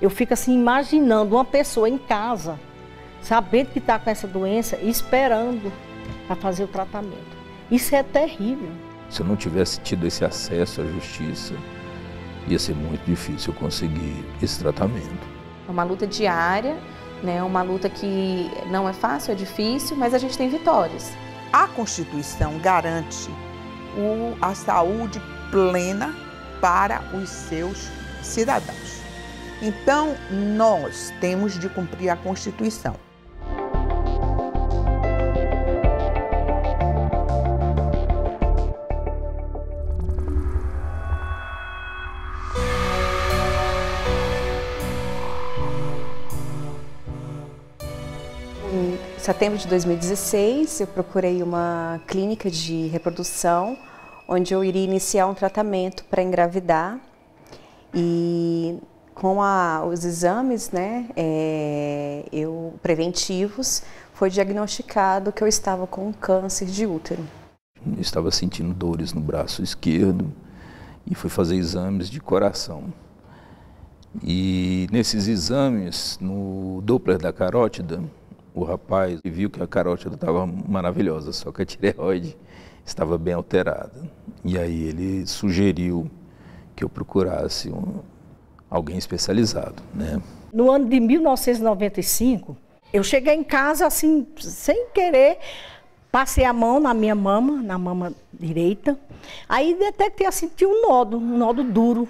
Eu fico assim imaginando uma pessoa em casa, sabendo que está com essa doença, esperando para fazer o tratamento. Isso é terrível. Se eu não tivesse tido esse acesso à justiça, ia ser muito difícil eu conseguir esse tratamento. É uma luta diária, né? Uma luta que não é fácil, é difícil, mas a gente tem vitórias. A Constituição garante a saúde plena para os seus cidadãos. Então, nós temos de cumprir a Constituição. Em setembro de 2016, eu procurei uma clínica de reprodução onde eu iria iniciar um tratamento para engravidar e com os exames, né, preventivos, foi diagnosticado que eu estava com câncer de útero. Eu estava sentindo dores no braço esquerdo e fui fazer exames de coração. E nesses exames, no Doppler da carótida, o rapaz viu que a carótida estava maravilhosa, só que a tireoide estava bem alterada. E aí ele sugeriu que eu procurasse alguém especializado, né? No ano de 1995, eu cheguei em casa assim, sem querer, passei a mão na minha mama, na mama direita. Aí detectei assim, tinha um nódo duro.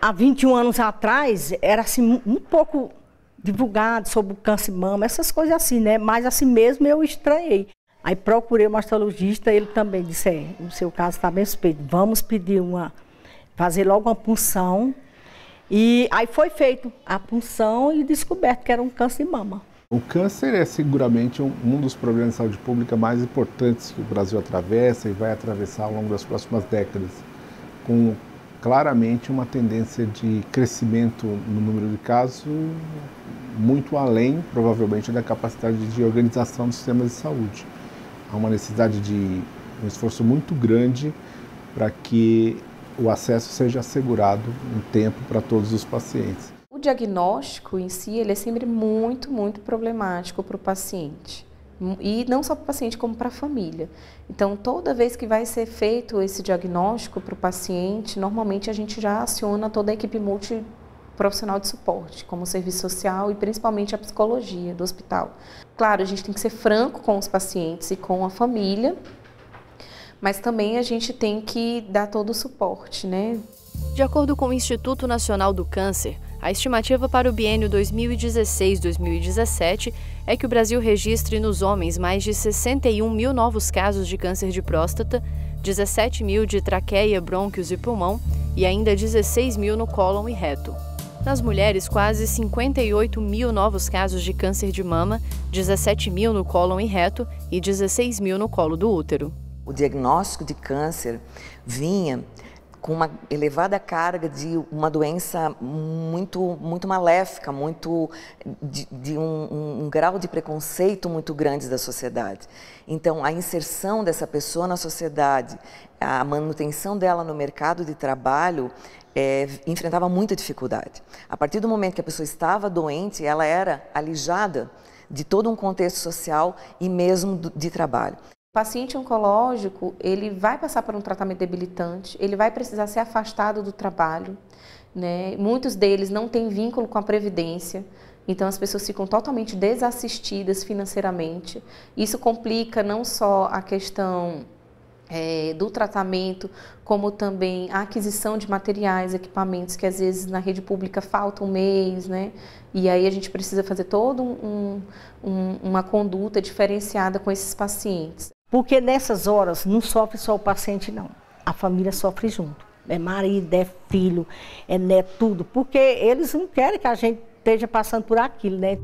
Há 21 anos atrás, era assim, um pouco divulgado sobre o câncer de mama, essas coisas assim, né? Mas assim mesmo eu estranhei. Aí procurei um mastologista, ele também disse, o seu caso está bem suspeito, vamos pedir fazer logo uma punção. E aí foi feito a punção e descoberto que era um câncer de mama. O câncer é seguramente um dos problemas de saúde pública mais importantes que o Brasil atravessa e vai atravessar ao longo das próximas décadas, com claramente uma tendência de crescimento no número de casos, muito além, provavelmente, da capacidade de organização do sistema de saúde. Há uma necessidade de um esforço muito grande para que o acesso seja assegurado em tempo para todos os pacientes. O diagnóstico em si, ele é sempre muito, muito problemático para o paciente. E não só para o paciente, como para a família. Então, toda vez que vai ser feito esse diagnóstico para o paciente, normalmente a gente já aciona toda a equipe multiprofissional de suporte, como o serviço social e principalmente a psicologia do hospital. Claro, a gente tem que ser franco com os pacientes e com a família, mas também a gente tem que dar todo o suporte, né? De acordo com o Instituto Nacional do Câncer, a estimativa para o biênio 2016-2017 é que o Brasil registre nos homens mais de 61 mil novos casos de câncer de próstata, 17 mil de traqueia, brônquios e pulmão e ainda 16 mil no cólon e reto. Nas mulheres, quase 58 mil novos casos de câncer de mama, 17 mil no cólon e reto e 16 mil no colo do útero. O diagnóstico de câncer vinha com uma elevada carga de uma doença muito maléfica, de um grau de preconceito muito grande da sociedade. Então, a inserção dessa pessoa na sociedade, a manutenção dela no mercado de trabalho, enfrentava muita dificuldade. A partir do momento que a pessoa estava doente, ela era alijada de todo um contexto social e mesmo de trabalho. O paciente oncológico, ele vai passar por um tratamento debilitante, ele vai precisar ser afastado do trabalho, né? Muitos deles não têm vínculo com a previdência, então as pessoas ficam totalmente desassistidas financeiramente. Isso complica não só a questão do tratamento, como também a aquisição de materiais, equipamentos que às vezes na rede pública faltam um mês, né? E aí a gente precisa fazer toda uma conduta diferenciada com esses pacientes. Porque nessas horas não sofre só o paciente não, a família sofre junto. É marido, é filho, é neto, tudo, porque eles não querem que a gente esteja passando por aquilo, né?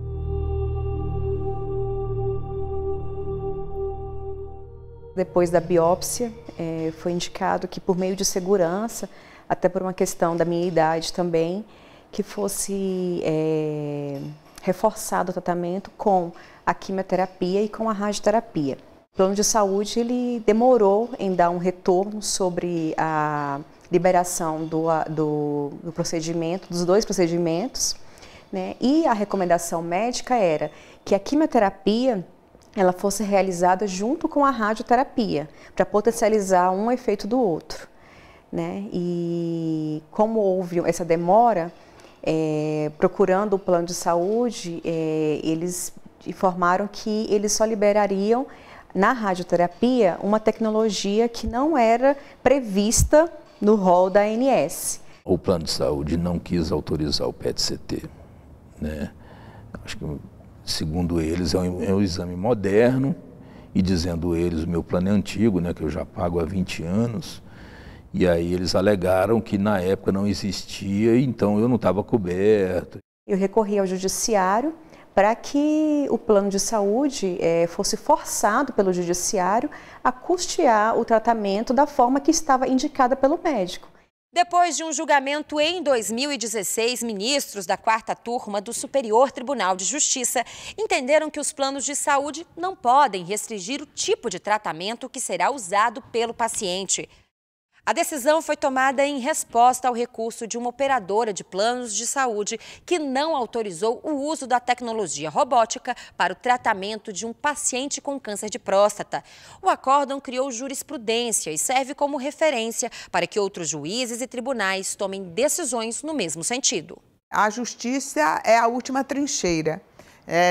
Depois da biópsia, foi indicado que por meio de segurança, até por uma questão da minha idade também, que fosse reforçado o tratamento com a quimioterapia e com a radioterapia. O plano de saúde ele demorou em dar um retorno sobre a liberação do procedimento, dos dois procedimentos, né? E a recomendação médica era que a quimioterapia ela fosse realizada junto com a radioterapia, para potencializar um efeito do outro, né? E como houve essa demora, procurando o plano de saúde, eles informaram que eles só liberariam na radioterapia uma tecnologia que não era prevista no rol da ANS. O plano de saúde não quis autorizar o PET-CT, né? Acho que, segundo eles, é um exame moderno, e, dizendo eles, o meu plano é antigo, né, que eu já pago há 20 anos, e aí eles alegaram que na época não existia, então eu não estava coberto. Eu recorri ao judiciário para que o plano de saúde fosse forçado pelo judiciário a custear o tratamento da forma que estava indicada pelo médico. Depois de um julgamento em 2016, ministros da 4ª turma do Superior Tribunal de Justiça entenderam que os planos de saúde não podem restringir o tipo de tratamento que será usado pelo paciente. A decisão foi tomada em resposta ao recurso de uma operadora de planos de saúde que não autorizou o uso da tecnologia robótica para o tratamento de um paciente com câncer de próstata. O acórdão criou jurisprudência e serve como referência para que outros juízes e tribunais tomem decisões no mesmo sentido. A justiça é a última trincheira.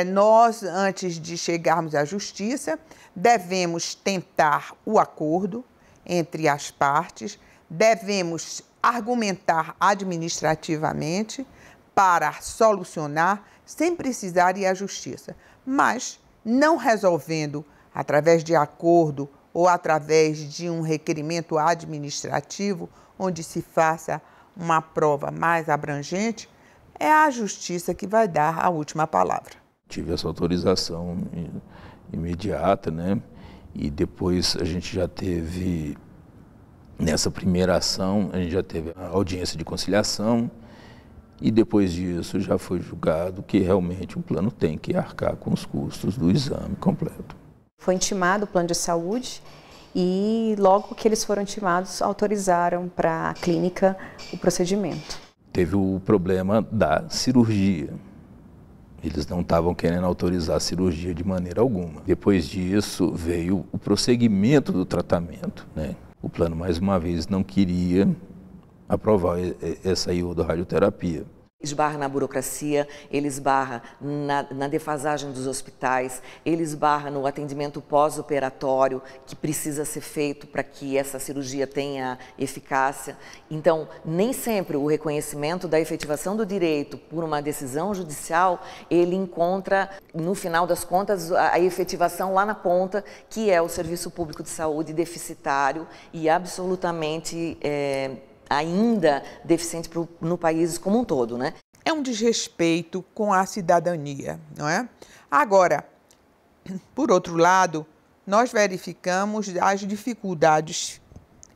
Nós, antes de chegarmos à justiça, devemos tentar o acordo entre as partes, devemos argumentar administrativamente para solucionar sem precisar ir à justiça. Mas não resolvendo através de acordo ou através de um requerimento administrativo onde se faça uma prova mais abrangente, é a justiça que vai dar a última palavra. Tive essa autorização imediata, né? E depois a gente já teve, nessa primeira ação, a gente já teve a audiência de conciliação e depois disso já foi julgado que realmente o plano tem que arcar com os custos do exame completo. Foi intimado o plano de saúde e logo que eles foram intimados, autorizaram para a clínica o procedimento. Teve o problema da cirurgia. Eles não estavam querendo autorizar a cirurgia de maneira alguma. Depois disso, veio o prosseguimento do tratamento, né? O plano, mais uma vez, não queria aprovar essa iodo-radioterapia. Esbarra na burocracia, ele esbarra na defasagem dos hospitais, ele esbarra no atendimento pós-operatório que precisa ser feito para que essa cirurgia tenha eficácia. Então, nem sempre o reconhecimento da efetivação do direito por uma decisão judicial, ele encontra, no final das contas, a efetivação lá na ponta, que é o serviço público de saúde deficitário e absolutamente ainda deficiente no país como um todo, né? É um desrespeito com a cidadania, não é? Agora, por outro lado, nós verificamos as dificuldades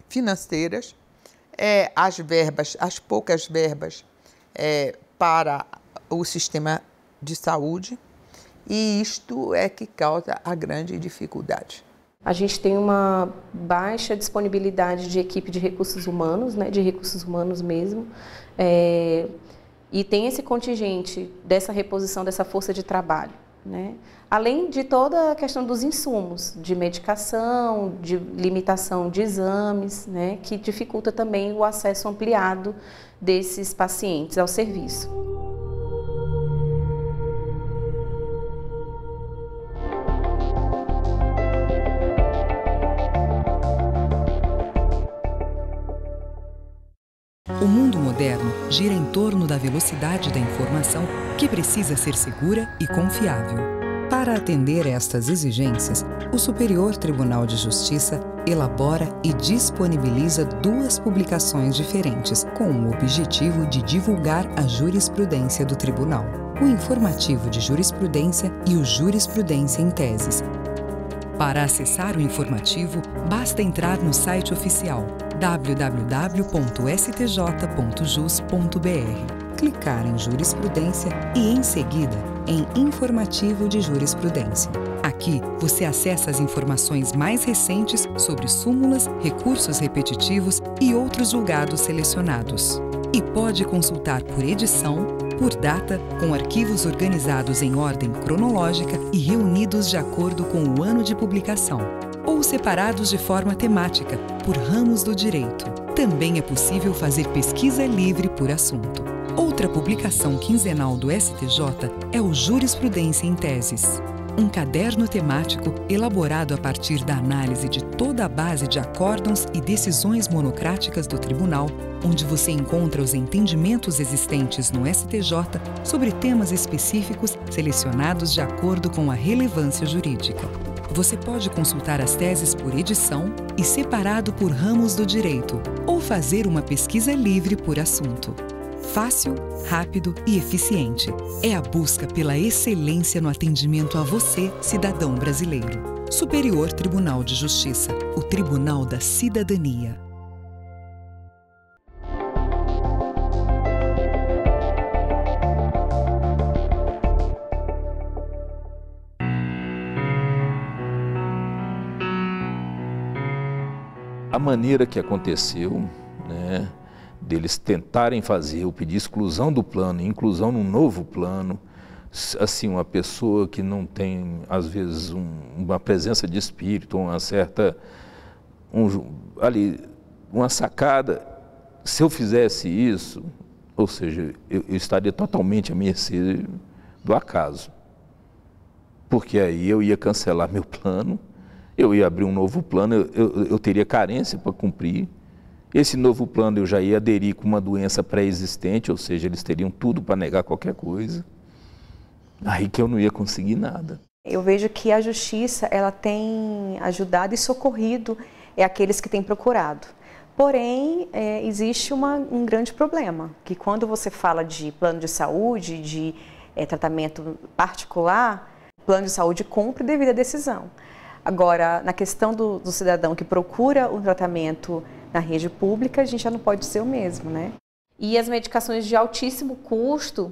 financeiras, as verbas, as poucas verbas para o sistema de saúde, e isto é que causa a grande dificuldade. A gente tem uma baixa disponibilidade de equipe de recursos humanos, né, de recursos humanos mesmo, e tem esse contingente dessa reposição dessa força de trabalho, né? Além de toda a questão dos insumos, de medicação, de limitação de exames, né, que dificulta também o acesso ampliado desses pacientes ao serviço. O mundo moderno gira em torno da velocidade da informação, que precisa ser segura e confiável. Para atender estas exigências, o Superior Tribunal de Justiça elabora e disponibiliza duas publicações diferentes, com o objetivo de divulgar a jurisprudência do Tribunal: o Informativo de Jurisprudência e o Jurisprudência em Teses. Para acessar o informativo, basta entrar no site oficial www.stj.jus.br, clicar em Jurisprudência e, em seguida, em Informativo de Jurisprudência. Aqui você acessa as informações mais recentes sobre súmulas, recursos repetitivos e outros julgados selecionados. E pode consultar por edição, por data, com arquivos organizados em ordem cronológica e reunidos de acordo com o ano de publicação, ou separados de forma temática, por ramos do direito. Também é possível fazer pesquisa livre por assunto. Outra publicação quinzenal do STJ é o Jurisprudência em Teses, um caderno temático elaborado a partir da análise de toda a base de acórdãos e decisões monocráticas do Tribunal, onde você encontra os entendimentos existentes no STJ sobre temas específicos selecionados de acordo com a relevância jurídica. Você pode consultar as teses por edição e separado por ramos do direito, ou fazer uma pesquisa livre por assunto. Fácil, rápido e eficiente. É a busca pela excelência no atendimento a você, cidadão brasileiro. Superior Tribunal de Justiça, o Tribunal da Cidadania. A maneira que aconteceu, né, deles tentarem fazer, eu pedi exclusão do plano, inclusão num novo plano, assim, uma pessoa que não tem, às vezes, uma presença de espírito, uma certa, uma sacada, se eu fizesse isso, ou seja, eu estaria totalmente à mercê do acaso, porque aí eu ia cancelar meu plano, eu ia abrir um novo plano, eu teria carência para cumprir. Esse novo plano eu já ia aderir com uma doença pré-existente, ou seja, eles teriam tudo para negar qualquer coisa. Aí que eu não ia conseguir nada. Eu vejo que a justiça, ela tem ajudado e socorrido aqueles que têm procurado. Porém, existe um grande problema, que quando você fala de plano de saúde, de tratamento particular, o plano de saúde cumpre devido à decisão. Agora, na questão do cidadão que procura um tratamento na rede pública, a gente já não pode ser o mesmo, né? E as medicações de altíssimo custo,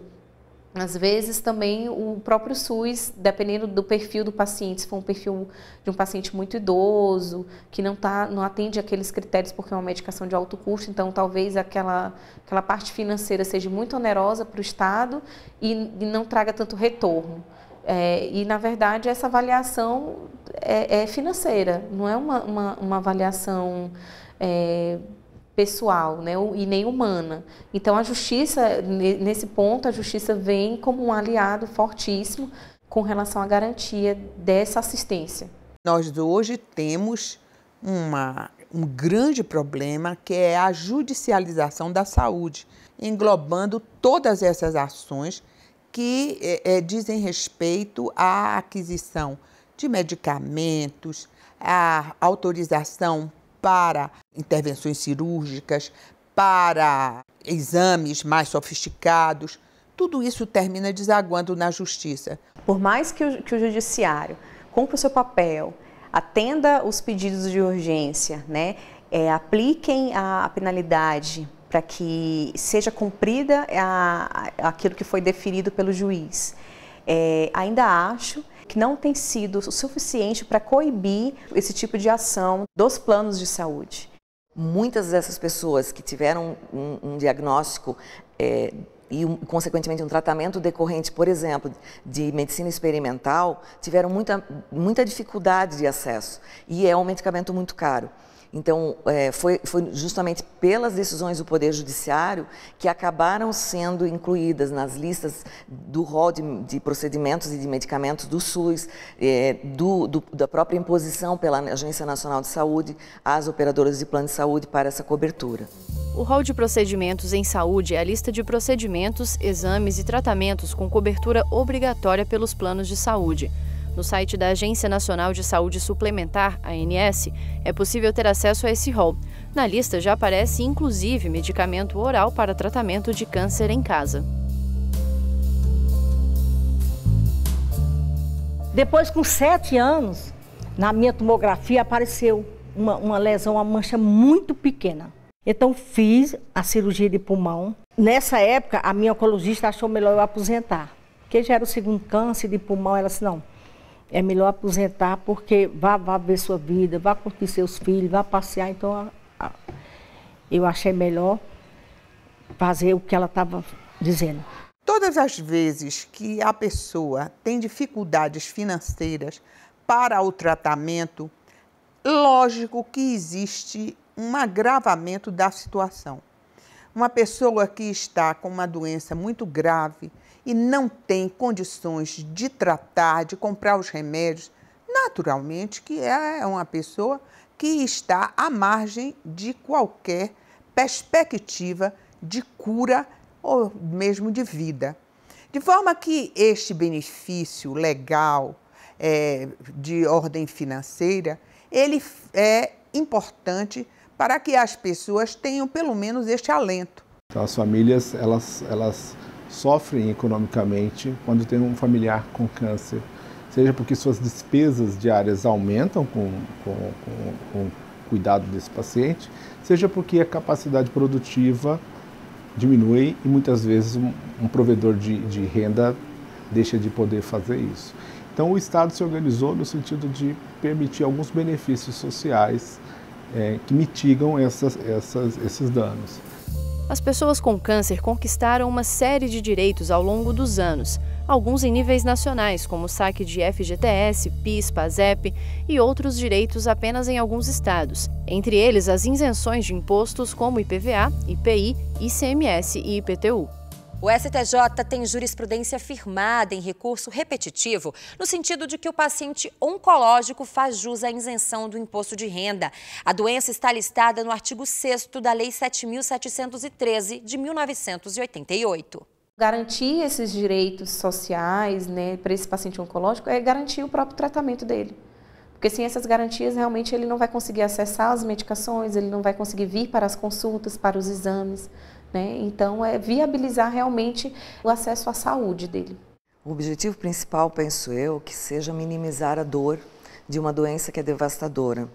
às vezes também o próprio SUS, dependendo do perfil do paciente, se for um perfil de um paciente muito idoso, que não atende aqueles critérios porque é uma medicação de alto custo, então talvez aquela parte financeira seja muito onerosa para o Estado e não traga tanto retorno. E, na verdade, essa avaliação é financeira, não é uma avaliação pessoal, né, e nem humana. Então, a justiça, nesse ponto, a justiça vem como um aliado fortíssimo com relação à garantia dessa assistência. Nós hoje temos um grande problema, que é a judicialização da saúde, englobando todas essas ações que dizem respeito à aquisição de medicamentos, à autorização para intervenções cirúrgicas, para exames mais sofisticados. Tudo isso termina desaguando na justiça. Por mais que o judiciário cumpra o seu papel, atenda os pedidos de urgência, né, apliquem a penalidade para que seja cumprida aquilo que foi definido pelo juiz. Ainda acho que não tem sido o suficiente para coibir esse tipo de ação dos planos de saúde. Muitas dessas pessoas que tiveram um diagnóstico e, consequentemente, um tratamento decorrente, por exemplo, de medicina experimental, tiveram muita dificuldade de acesso e é um medicamento muito caro. Então, foi justamente pelas decisões do Poder Judiciário que acabaram sendo incluídas nas listas do rol de procedimentos e de medicamentos do SUS, da própria imposição pela Agência Nacional de Saúde às operadoras de plano de saúde para essa cobertura. O rol de procedimentos em saúde é a lista de procedimentos, exames e tratamentos com cobertura obrigatória pelos planos de saúde. No site da Agência Nacional de Saúde Suplementar, ANS, é possível ter acesso a esse rol. Na lista já aparece, inclusive, medicamento oral para tratamento de câncer em casa. Depois, com 7 anos, na minha tomografia apareceu uma lesão, uma mancha muito pequena. Então, fiz a cirurgia de pulmão. Nessa época, a minha oncologista achou melhor eu aposentar. que já era o segundo câncer de pulmão, ela disse, não, é melhor aposentar porque vá ver sua vida, vá curtir seus filhos, vá passear. Então, eu achei melhor fazer o que ela estava dizendo. Todas as vezes que a pessoa tem dificuldades financeiras para o tratamento, lógico que existe um agravamento da situação. Uma pessoa que está com uma doença muito grave e não tem condições de tratar, de comprar os remédios, naturalmente que é uma pessoa que está à margem de qualquer perspectiva de cura ou mesmo de vida. De forma que este benefício legal de ordem financeira, ele é importante para que as pessoas tenham pelo menos este alento. Então, as famílias elas sofrem economicamente quando tem um familiar com câncer, seja porque suas despesas diárias aumentam com o cuidado desse paciente, seja porque a capacidade produtiva diminui e muitas vezes um provedor de renda deixa de poder fazer isso. Então o Estado se organizou no sentido de permitir alguns benefícios sociais que mitigam esses danos. As pessoas com câncer conquistaram uma série de direitos ao longo dos anos, alguns em níveis nacionais, como o saque de FGTS, PIS, PASEP e outros direitos apenas em alguns estados, entre eles as isenções de impostos como IPVA, IPI, ICMS e IPTU. O STJ tem jurisprudência firmada em recurso repetitivo, no sentido de que o paciente oncológico faz jus à isenção do imposto de renda. A doença está listada no artigo 6º da Lei 7.713, de 1988. Garantir esses direitos sociais, né, para esse paciente oncológico é garantir o próprio tratamento dele. Porque sem essas garantias, realmente, ele não vai conseguir acessar as medicações, ele não vai conseguir vir para as consultas, para os exames, né? Então, é viabilizar realmente o acesso à saúde dele. O objetivo principal, penso eu, que seja minimizar a dor de uma doença que é devastadora.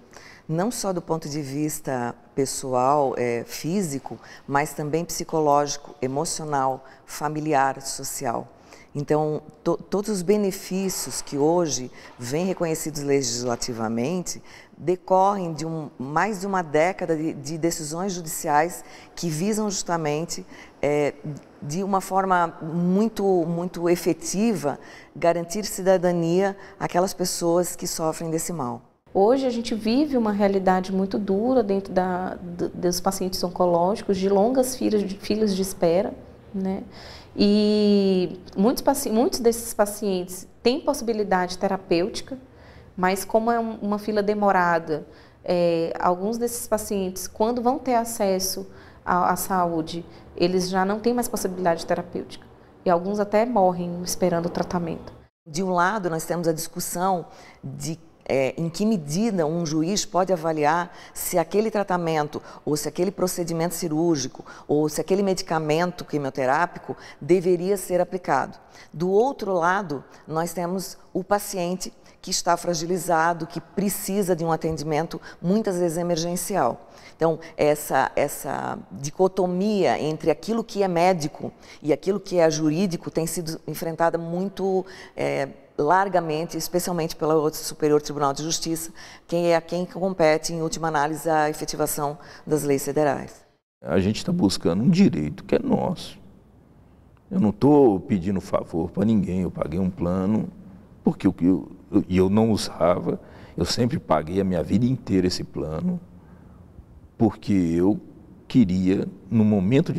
Não só do ponto de vista pessoal, físico, mas também psicológico, emocional, familiar, social. Então, todos os benefícios que hoje vêm reconhecidos legislativamente decorrem de mais de uma década de decisões judiciais que visam justamente, de uma forma muito efetiva, garantir cidadania àquelas pessoas que sofrem desse mal. Hoje a gente vive uma realidade muito dura dentro dos pacientes oncológicos, de longas filas de espera, né? E muitos desses pacientes têm possibilidade terapêutica, mas como é uma fila demorada, alguns desses pacientes, quando vão ter acesso à saúde, eles já não têm mais possibilidade terapêutica. E alguns até morrem esperando o tratamento. De um lado, nós temos a discussão de em que medida um juiz pode avaliar se aquele tratamento ou se aquele procedimento cirúrgico ou se aquele medicamento quimioterápico deveria ser aplicado. Do outro lado, nós temos o paciente que está fragilizado, que precisa de um atendimento muitas vezes emergencial. Então, essa dicotomia entre aquilo que é médico e aquilo que é jurídico tem sido enfrentada muito largamente, especialmente pelo Superior Tribunal de Justiça, que é a quem compete, em última análise, a efetivação das leis federais. A gente está buscando um direito que é nosso. Eu não estou pedindo favor para ninguém, eu paguei um plano, porque eu não usava, eu sempre paguei a minha vida inteira esse plano, porque eu queria, no momento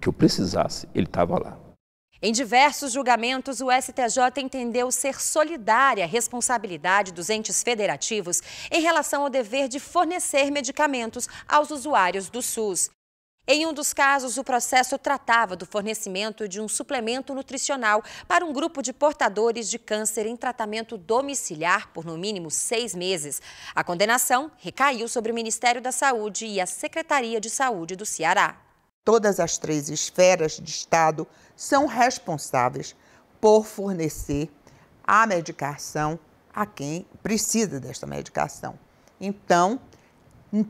que eu precisasse, ele estava lá. Em diversos julgamentos, o STJ entendeu ser solidária a responsabilidade dos entes federativos em relação ao dever de fornecer medicamentos aos usuários do SUS. Em um dos casos, o processo tratava do fornecimento de um suplemento nutricional para um grupo de portadores de câncer em tratamento domiciliar por no mínimo 6 meses. A condenação recaiu sobre o Ministério da Saúde e a Secretaria de Saúde do Ceará. Todas as 3 esferas de Estado são responsáveis por fornecer a medicação a quem precisa desta medicação. Então,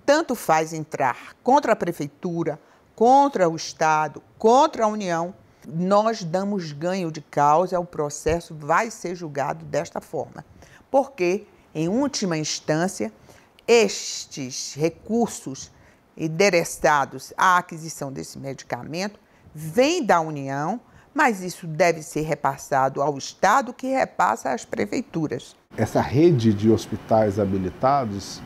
tanto faz entrar contra a Prefeitura, contra o Estado, contra a União, nós damos ganho de causa, o processo vai ser julgado desta forma. Porque, em última instância, estes recursos endereçados à aquisição desse medicamento vêm da União, mas isso deve ser repassado ao Estado, que repassa às prefeituras. Essa rede de hospitais habilitados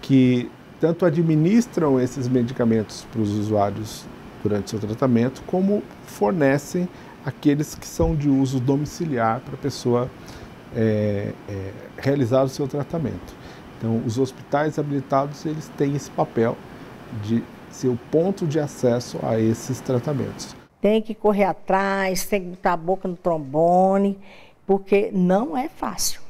que tanto administram esses medicamentos para os usuários durante seu tratamento, como fornecem aqueles que são de uso domiciliar para a pessoa realizar o seu tratamento. Então, os hospitais habilitados, eles têm esse papel de ser o ponto de acesso a esses tratamentos. Tem que correr atrás, tem que botar a boca no trombone, porque não é fácil.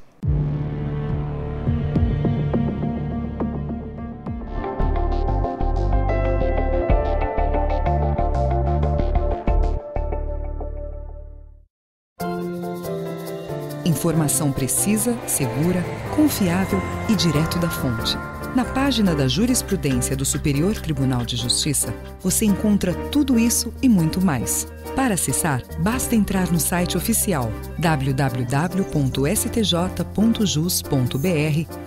Informação precisa, segura, confiável e direto da fonte. Na página da jurisprudência do Superior Tribunal de Justiça, você encontra tudo isso e muito mais. Para acessar, basta entrar no site oficial www.stj.jus.br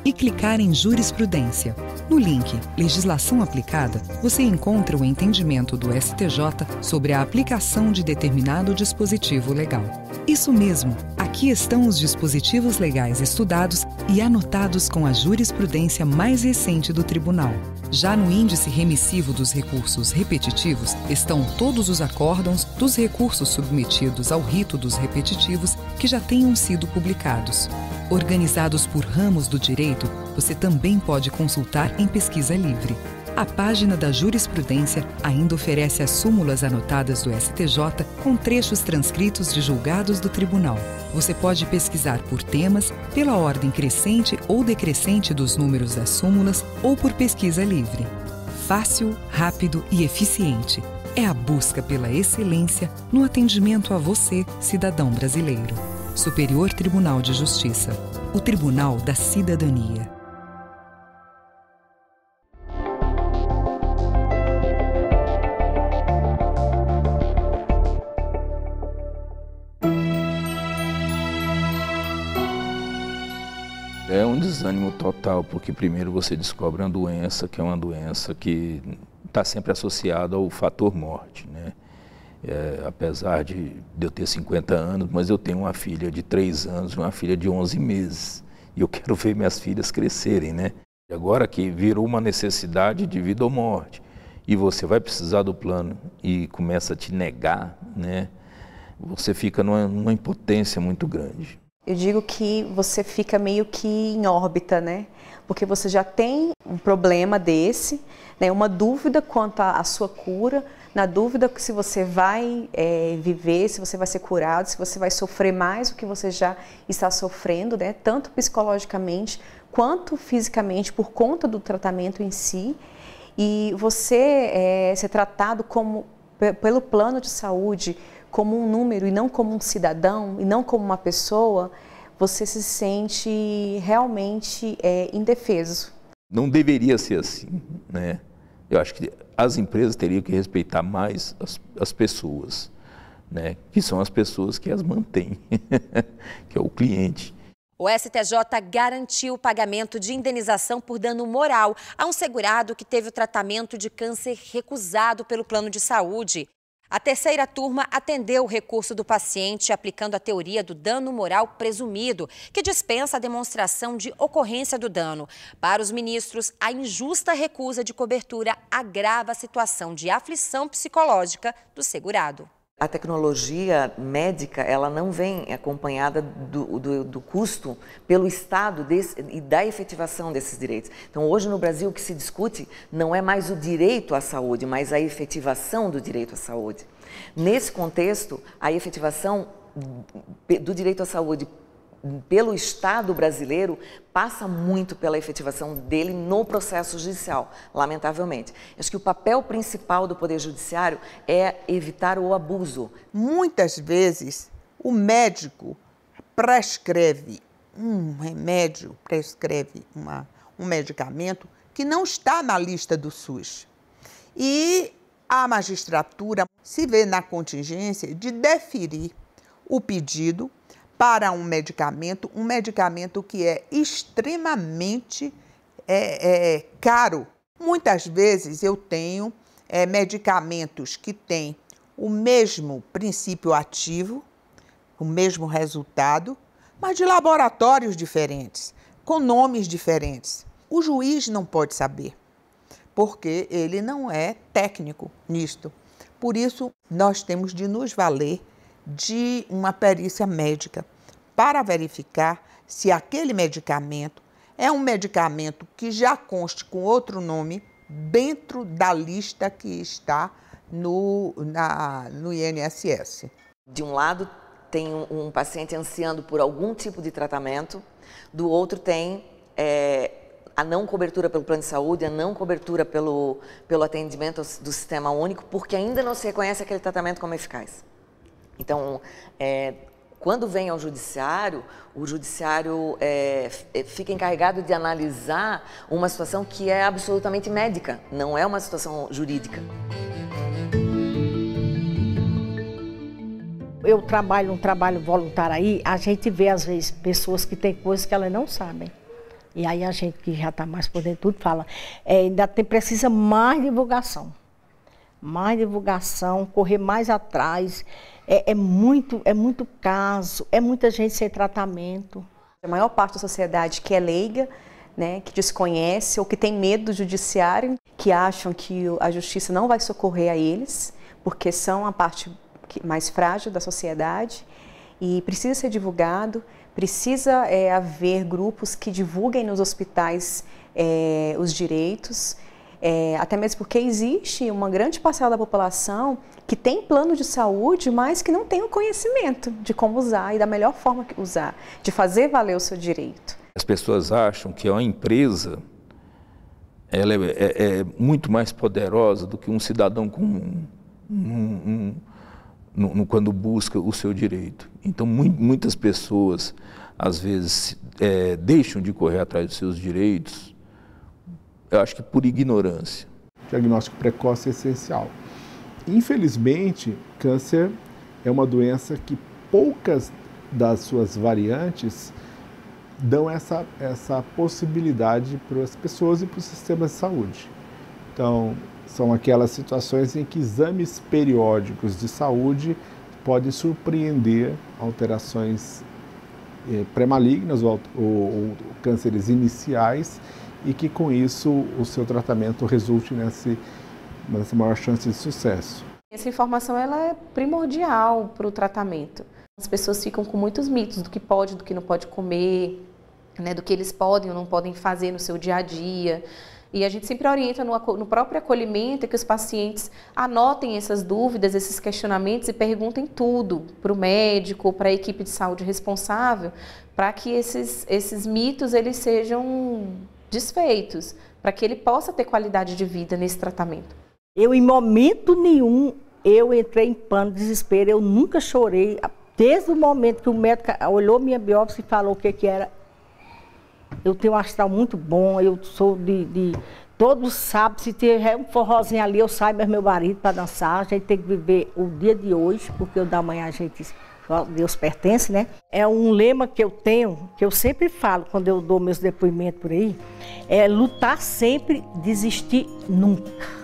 e clicar em Jurisprudência. No link Legislação Aplicada, você encontra o entendimento do STJ sobre a aplicação de determinado dispositivo legal. Isso mesmo, aqui estão os dispositivos legais estudados e anotados com a jurisprudência mais recente do Tribunal. Já no índice remissivo dos recursos repetitivos estão todos os acórdãos dos recursos submetidos ao rito dos repetitivos que já tenham sido publicados. Organizados por ramos do direito, você também pode consultar em pesquisa livre. A página da jurisprudência ainda oferece as súmulas anotadas do STJ com trechos transcritos de julgados do tribunal. Você pode pesquisar por temas, pela ordem crescente ou decrescente dos números das súmulas ou por pesquisa livre. Fácil, rápido e eficiente. É a busca pela excelência no atendimento a você, cidadão brasileiro. Superior Tribunal de Justiça. O Tribunal da Cidadania. É um desânimo total, porque primeiro você descobre uma doença, que é uma doença que está sempre associada ao fator morte, né? Apesar de eu ter 50 anos, mas eu tenho uma filha de 3 anos e uma filha de 11 meses. E eu quero ver minhas filhas crescerem, né? Agora que virou uma necessidade de vida ou morte, e você vai precisar do plano e começa a te negar, né? Você fica numa impotência muito grande. Eu digo que você fica meio que em órbita, né? Porque você já tem um problema desse, né? Uma dúvida quanto à sua cura, na dúvida se você vai viver, se você vai ser curado, se você vai sofrer mais do que você já está sofrendo, né? Tanto psicologicamente quanto fisicamente, por conta do tratamento em si. E você ser tratado como, pelo plano de saúde, como um número e não como um cidadão, e não como uma pessoa, você se sente realmente indefeso. Não deveria ser assim, né? Eu acho que as empresas teriam que respeitar mais as pessoas, né? Que são as pessoas que as mantêm, que é o cliente. O STJ garantiu o pagamento de indenização por dano moral a um segurado que teve o tratamento de câncer recusado pelo plano de saúde. A terceira turma atendeu o recurso do paciente aplicando a teoria do dano moral presumido, que dispensa a demonstração de ocorrência do dano. Para os ministros, a injusta recusa de cobertura agrava a situação de aflição psicológica do segurado. A tecnologia médica, ela não vem acompanhada do custo pelo Estado e da efetivação desses direitos. Então, hoje no Brasil, o que se discute não é mais o direito à saúde, mas a efetivação do direito à saúde. Nesse contexto, a efetivação do direito à saúde pelo Estado brasileiro passa muito pela efetivação dele no processo judicial, lamentavelmente. Acho que o papel principal do Poder Judiciário é evitar o abuso. Muitas vezes o médico prescreve um remédio, prescreve um medicamento que não está na lista do SUS. E a magistratura se vê na contingência de deferir o pedido para um medicamento que é extremamente caro. Muitas vezes eu tenho medicamentos que têm o mesmo princípio ativo, o mesmo resultado, mas de laboratórios diferentes, com nomes diferentes. O juiz não pode saber, porque ele não é técnico nisto. Por isso, nós temos de nos valer de uma perícia médica para verificar se aquele medicamento é um medicamento que já conste com outro nome dentro da lista que está no INSS. De um lado, tem um paciente ansiando por algum tipo de tratamento, do outro tem a não cobertura pelo plano de saúde, a não cobertura pelo atendimento do sistema único, porque ainda não se reconhece aquele tratamento como eficaz. Então, quando vem ao judiciário, o judiciário fica encarregado de analisar uma situação que é absolutamente médica, não é uma situação jurídica. Eu trabalho um trabalho voluntário aí, a gente vê às vezes pessoas que têm coisas que elas não sabem. E aí a gente que já está mais por dentro de tudo fala, ainda precisa mais divulgação, correr mais atrás. É muito caso, é muita gente sem tratamento. A maior parte da sociedade que é leiga, né, que desconhece ou que tem medo do judiciário, que acham que a justiça não vai socorrer a eles, porque são a parte mais frágil da sociedade e precisa ser divulgado. Precisa haver grupos que divulguem nos hospitais os direitos, até mesmo porque existe uma grande parcela da população que tem plano de saúde, mas que não tem o conhecimento de como usar e da melhor forma que usar, de fazer valer o seu direito. As pessoas acham que uma empresa ela é muito mais poderosa do que um cidadão comum. Quando busca o seu direito. Então, muitas pessoas, às vezes, deixam de correr atrás dos seus direitos, eu acho que por ignorância. O diagnóstico precoce é essencial. Infelizmente, câncer é uma doença que poucas das suas variantes dão essa possibilidade para as pessoas e para o sistema de saúde. Então, são aquelas situações em que exames periódicos de saúde podem surpreender alterações pré-malignas ou cânceres iniciais e que com isso o seu tratamento resulte nessa maior chance de sucesso. Essa informação ela é primordial para o tratamento. As pessoas ficam com muitos mitos do que pode, do que não pode comer, né, do que eles podem ou não podem fazer no seu dia a dia. E a gente sempre orienta no próprio acolhimento que os pacientes anotem essas dúvidas, esses questionamentos e perguntem tudo para o médico, para a equipe de saúde responsável, para que esses mitos eles sejam desfeitos, para que ele possa ter qualidade de vida nesse tratamento. Eu, em momento nenhum, eu entrei em pânico, desespero, eu nunca chorei. Desde o momento que o médico olhou minha biópsia e falou o que que era, eu tenho um astral muito bom, eu sou Todos sabem, se tiver um forrozinho ali, eu saio mais meu marido para dançar. A gente tem que viver o dia de hoje, porque o da manhã a gente... Deus pertence, né? É um lema que eu tenho, que eu sempre falo quando eu dou meus depoimentos por aí, é lutar sempre, desistir nunca.